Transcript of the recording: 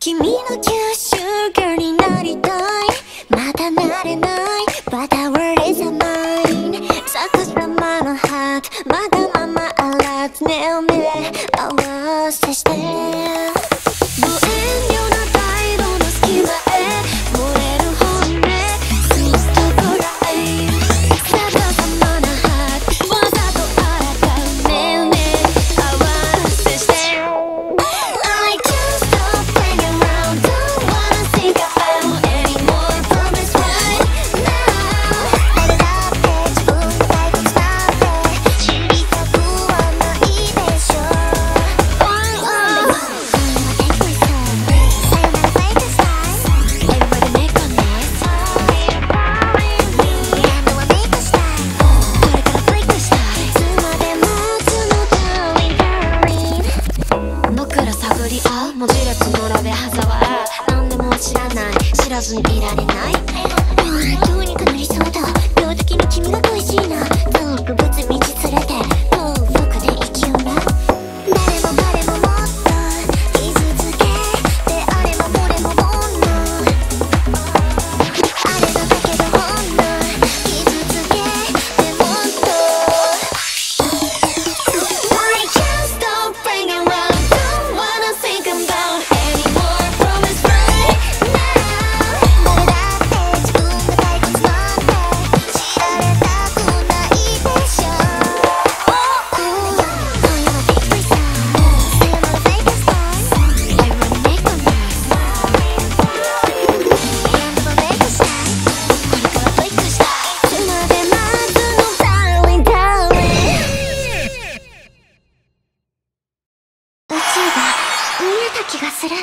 君のキャッシュガールになりたい。まだなれない But our is a mine. Sucks from my heart. まだままあらずねおめ合わせして無縁。 気がする。